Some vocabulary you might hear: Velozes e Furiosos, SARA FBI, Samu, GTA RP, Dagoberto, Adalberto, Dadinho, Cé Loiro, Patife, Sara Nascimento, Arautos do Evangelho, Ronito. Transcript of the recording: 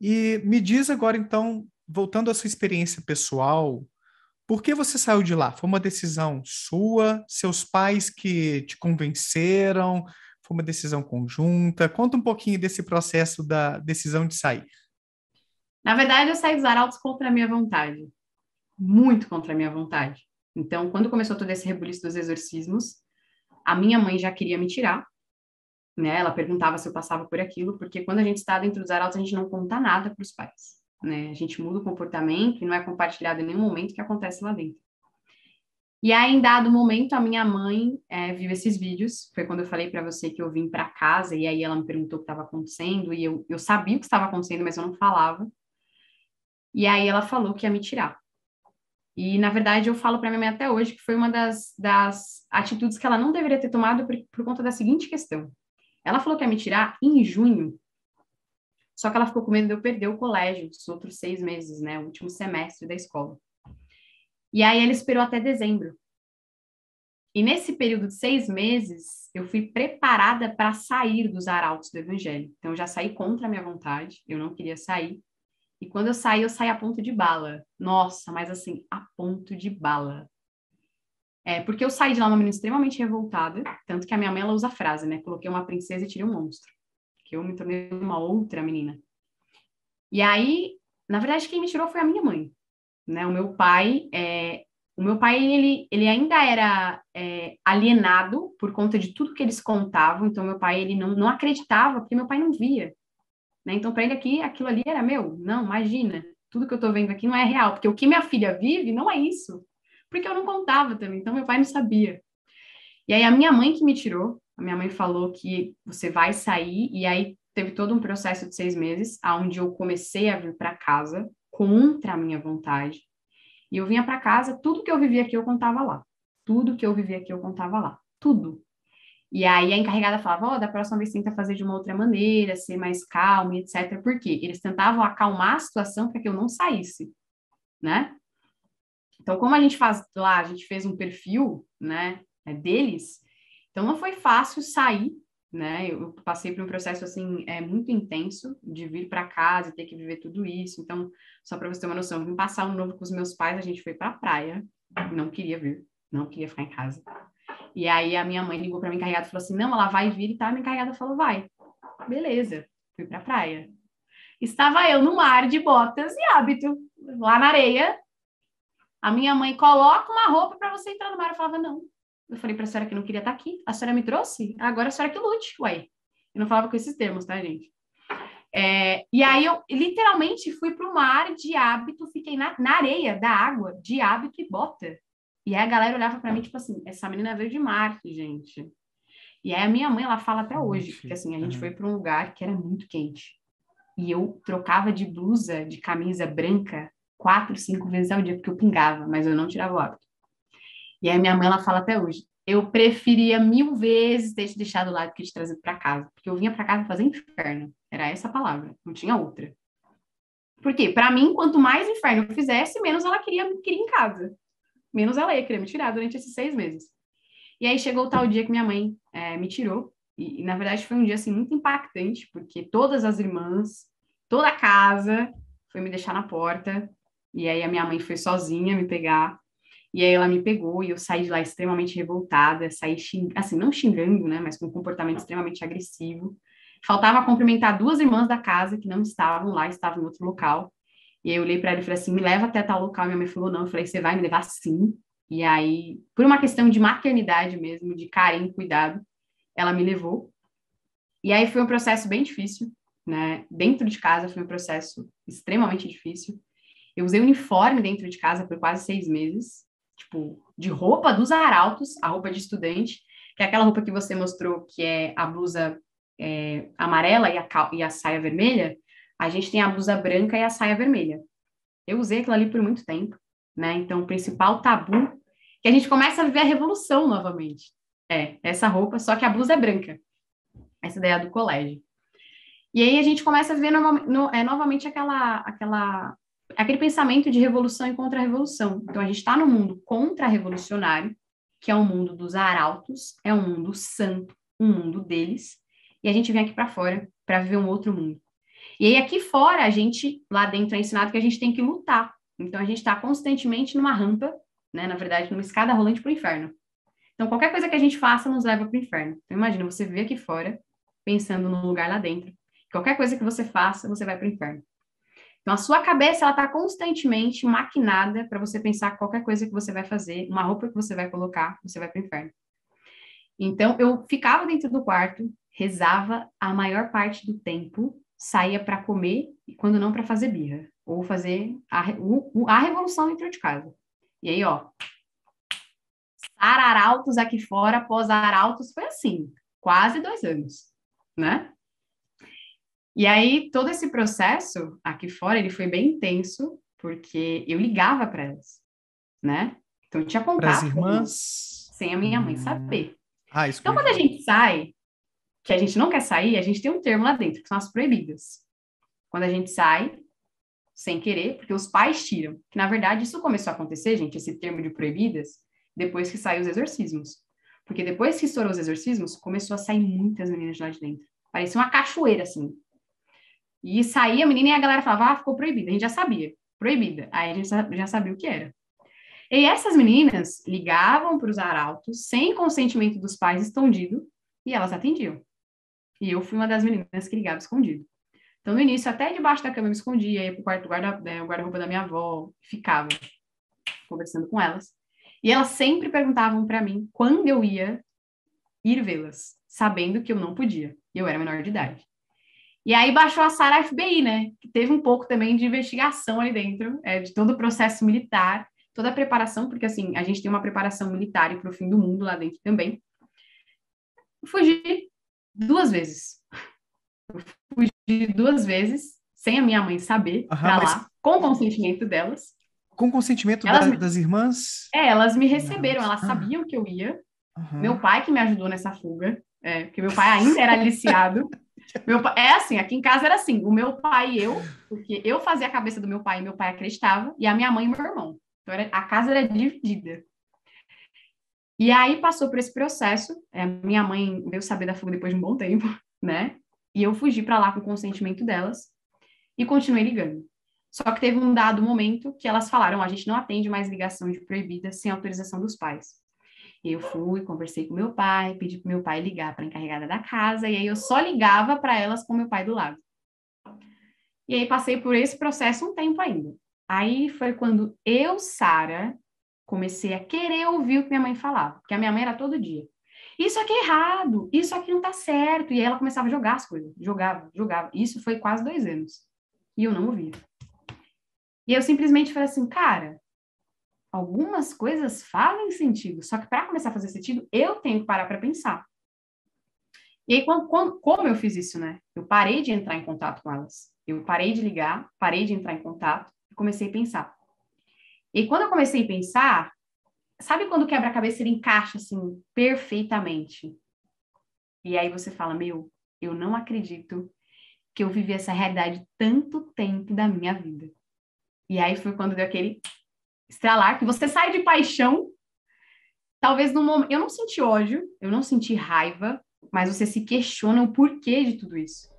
E me diz agora, então, voltando à sua experiência pessoal, por que você saiu de lá? Foi uma decisão sua? Seus pais que te convenceram? Foi uma decisão conjunta? Conta um pouquinho desse processo da decisão de sair. Na verdade, eu saí dos Arautos contra a minha vontade. Muito contra a minha vontade. Então, quando começou todo esse rebuliço dos exorcismos, a minha mãe já queria me tirar, né? Ela perguntava se eu passava por aquilo, porque quando a gente está dentro dos Arautos, a gente não conta nada para os pais, né? A gente muda o comportamento e não é compartilhado em nenhum momento o que acontece lá dentro. E aí, em dado momento, a minha mãe viu esses vídeos. Foi quando eu falei para você que eu vim para casa e aí ela me perguntou o que estava acontecendo e eu sabia o que estava acontecendo, mas eu não falava. E aí ela falou que ia me tirar. E, na verdade, eu falo para minha mãe até hoje que foi uma das atitudes que ela não deveria ter tomado por conta da seguinte questão. Ela falou que ia me tirar em junho, só que ela ficou com medo de eu perder o colégio, os outros 6 meses, né? O último semestre da escola. E aí ela esperou até dezembro. E nesse período de 6 meses, eu fui preparada para sair dos Arautos do Evangelho. Então, eu já saí contra a minha vontade, eu não queria sair. E quando eu saí a ponto de bala. Nossa, mas assim, a ponto de bala. Porque eu saí de lá uma menina extremamente revoltada, tanto que a minha mãe, ela usa a frase, né? Coloquei uma princesa e tirei um monstro. Que eu me tornei uma outra menina. E aí, na verdade, quem me tirou foi a minha mãe, né? O meu pai, ele ainda era alienado por conta de tudo que eles contavam. Então, meu pai, ele não acreditava, porque meu pai não via. Né? Então, para ele aqui, aquilo ali era meu. Não, imagina, tudo que eu estou vendo aqui não é real, porque o que minha filha vive não é isso. Porque eu não contava também, então meu pai não sabia. E aí a minha mãe que me tirou, a minha mãe falou que você vai sair, e aí teve todo um processo de 6 meses, onde eu comecei a vir para casa contra a minha vontade. E eu vinha para casa, tudo que eu vivia aqui eu contava lá. Tudo que eu vivia aqui eu contava lá. Tudo. E aí a encarregada falava, da próxima vez tenta fazer de uma outra maneira, ser mais calmo, etc. Por quê? Eles tentavam acalmar a situação para que eu não saísse, né? Então, como a gente faz lá, a gente fez um perfil, né, deles, então não foi fácil sair, né? Eu passei por um processo, assim, muito intenso de vir para casa e ter que viver tudo isso. Então, só para você ter uma noção, eu vim passar um novo com os meus pais, a gente foi para a praia, não queria vir, não queria ficar em casa. E aí a minha mãe ligou para minha encarregada e falou assim, não, ela vai vir e tal. A minha encarregada falou, vai. Beleza, fui para a praia. Estava eu no mar de botas e hábito, lá na areia. A minha mãe coloca uma roupa para você entrar no mar. Eu falava, não. Eu falei para a senhora que não queria estar aqui. A senhora me trouxe? Agora a senhora que lute, uai. Eu não falava com esses termos, tá, gente? E aí eu literalmente fui para o mar de hábito, fiquei na areia da água, de hábito e bota. E aí a galera olhava pra mim, tipo assim, essa menina veio de Marte, gente. E aí a minha mãe, ela fala até hoje, porque assim, a gente foi pra um lugar que era muito quente. E eu trocava de blusa, de camisa branca, 4, 5 vezes ao dia, porque eu pingava, mas eu não tirava o hábito. E aí minha mãe, ela fala até hoje, eu preferia 1000 vezes ter te deixado lá do que te trazer pra casa, porque eu vinha pra casa fazer inferno. Era essa a palavra, não tinha outra. Por quê? Pra mim, quanto mais inferno eu fizesse, menos ela queria em casa. Menos ela ia querer me tirar durante esses 6 meses. E aí chegou o tal dia que minha mãe me tirou. E, na verdade, foi um dia, assim, muito impactante, porque todas as irmãs, toda a casa, foi me deixar na porta. E aí a minha mãe foi sozinha me pegar. E aí ela me pegou e eu saí de lá extremamente revoltada. Saí, assim, não xingando, né? Mas com um comportamento extremamente agressivo. Faltava cumprimentar 2 irmãs da casa que não estavam lá, estavam em outro local. E aí eu olhei para ela e falei assim, me leva até tal local. Minha mãe falou, não. Eu falei, você vai me levar sim. E aí, por uma questão de maternidade mesmo, de carinho, cuidado, ela me levou. E aí foi um processo bem difícil, né? Dentro de casa foi um processo extremamente difícil. Eu usei uniforme dentro de casa por quase 6 meses, tipo, de roupa dos Arautos, a roupa de estudante, que é aquela roupa que você mostrou, que é a blusa amarela e a saia vermelha. A gente tem a blusa branca e a saia vermelha. Eu usei aquilo ali por muito tempo, né? Então, o principal tabu que a gente começa a viver a revolução novamente. Essa roupa, só que a blusa é branca. Essa daí é a do colégio. E aí a gente começa a viver novamente aquele pensamento de revolução e contra-revolução. Então, a gente está num mundo contra-revolucionário, que é o mundo dos Arautos, é um mundo santo, um mundo deles, e a gente vem aqui para fora para viver um outro mundo. E aí aqui fora, a gente, lá dentro é ensinado que a gente tem que lutar. Então a gente está constantemente numa rampa, né? Na verdade, numa escada rolante para o inferno. Então qualquer coisa que a gente faça nos leva para o inferno. Então imagina, você viver aqui fora, pensando no lugar lá dentro. Qualquer coisa que você faça, você vai para o inferno. Então a sua cabeça, ela está constantemente maquinada para você pensar qualquer coisa que você vai fazer, uma roupa que você vai colocar, você vai para o inferno. Então eu ficava dentro do quarto, rezava a maior parte do tempo, saía para comer e quando não para fazer birra, ou fazer a revolução dentro de casa. E aí, ó, SARA Arautos aqui fora, pós Arautos, foi assim, quase 2 anos, né? E aí, todo esse processo aqui fora, ele foi bem intenso, porque eu ligava para elas, né? Então, eu tinha contato com irmãs, sem a minha mãe saber. Ah, então, quando a gente sai, que a gente não quer sair, a gente tem um termo lá dentro, que são as proibidas. Quando a gente sai, sem querer, porque os pais tiram. Que, na verdade, isso começou a acontecer, gente, esse termo de proibidas, depois que saiu os exorcismos. Porque depois que estourou os exorcismos, começou a sair muitas meninas de lá de dentro. Parecia uma cachoeira, assim. E saía a menina e a galera falava, ah, ficou proibida. A gente já sabia, proibida. Aí a gente já sabia o que era. E essas meninas ligavam para os arautos, sem consentimento dos pais, escondido, e elas atendiam. E eu fui uma das meninas que ligava escondido. Então, no início, até debaixo da cama eu me escondia, ia para o quarto do guarda-roupa da minha avó, ficava conversando com elas. E elas sempre perguntavam para mim quando eu ia ir vê-las, sabendo que eu não podia. Eu era menor de idade. E aí baixou a SARA FBI, né? Que teve um pouco também de investigação ali dentro, de todo o processo militar, toda a preparação, porque assim, a gente tem uma preparação militar e para o fim do mundo lá dentro também. Fugi 2 vezes. Eu fugi 2 vezes, sem a minha mãe saber, pra lá, com o consentimento delas. Com consentimento das irmãs? É, elas me receberam, elas sabiam que eu ia. Uhum. Meu pai que me ajudou nessa fuga, porque meu pai ainda era aliciado. É assim, aqui em casa era assim, o meu pai e eu, porque eu fazia a cabeça do meu pai e meu pai acreditava, e a minha mãe e meu irmão. Então a casa era dividida. E aí passou por esse processo, minha mãe veio saber da fuga depois de um bom tempo, né? E eu fugi para lá com o consentimento delas e continuei ligando. Só que teve um dado momento que elas falaram, a gente não atende mais ligação de proibida sem autorização dos pais. Eu fui, conversei com meu pai, pedi para meu pai ligar para a encarregada da casa, e aí eu só ligava para elas com meu pai do lado. E aí passei por esse processo um tempo ainda. Aí foi quando eu, SARA, comecei a querer ouvir o que minha mãe falava, porque a minha mãe era todo dia. Isso aqui é errado, isso aqui não tá certo. E aí ela começava a jogar as coisas, jogava. Isso foi quase 2 anos. E eu não ouvia. E eu simplesmente falei assim, cara, algumas coisas fazem sentido, só que para começar a fazer sentido, eu tenho que parar para pensar. E aí, como eu fiz isso, né? Eu parei de entrar em contato com elas. Eu parei de ligar, parei de entrar em contato e comecei a pensar. E quando eu comecei a pensar, sabe quando o quebra-cabeça ele encaixa assim perfeitamente? E aí você fala, meu, eu não acredito que eu vivi essa realidade tanto tempo da minha vida. E aí foi quando deu aquele estralar, que você sai de paixão, talvez num momento, eu não senti ódio, eu não senti raiva, mas você se questiona o porquê de tudo isso.